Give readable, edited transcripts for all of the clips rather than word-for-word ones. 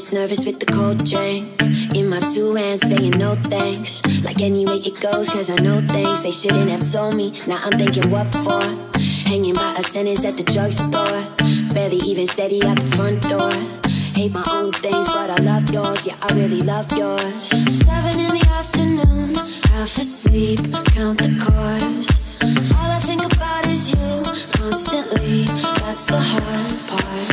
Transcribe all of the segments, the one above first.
gets nervous with the cold drink in my two hands, saying no thanks. Like any way it goes, cause I know things they shouldn't have told me. Now I'm thinking what for? Hanging by a sentence at the drugstore, barely even steady at the front door. Hate my own things, but I love yours. Yeah, I really love yours. 7 in the afternoon, half asleep, count the cars. All I think about is you, constantly. That's the hard part.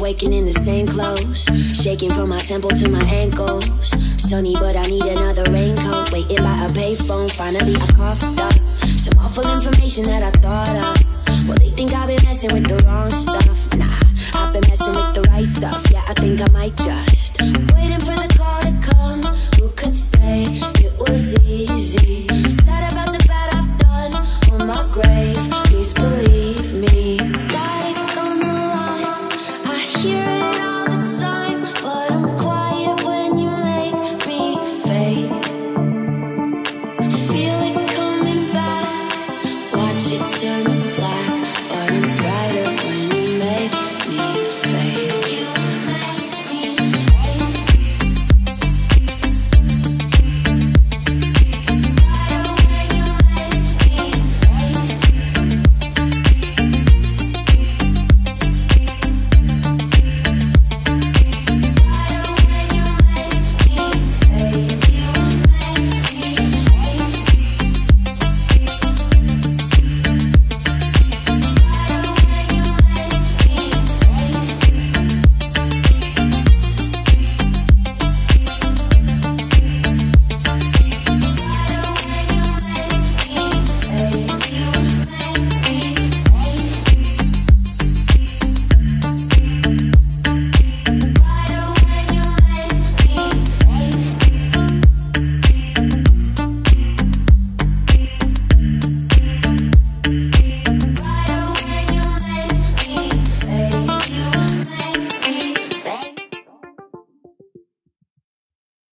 Waking in the same clothes, shaking from my temple to my ankles. Sunny, but I need another raincoat. Waiting by a payphone, finally I coughed up some awful information that I thought of. Well, they think I've been messing with the wrong stuff. Nah, I've been messing with the right stuff. Yeah, I think I might just waiting for the